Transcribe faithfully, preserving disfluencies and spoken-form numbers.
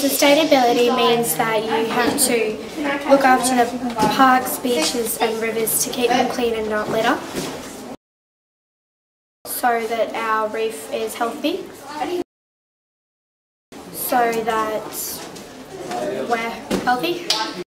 Sustainability means that you have to look after the parks, beaches and rivers to keep them clean and not litter, so that our reef is healthy, so that we're healthy.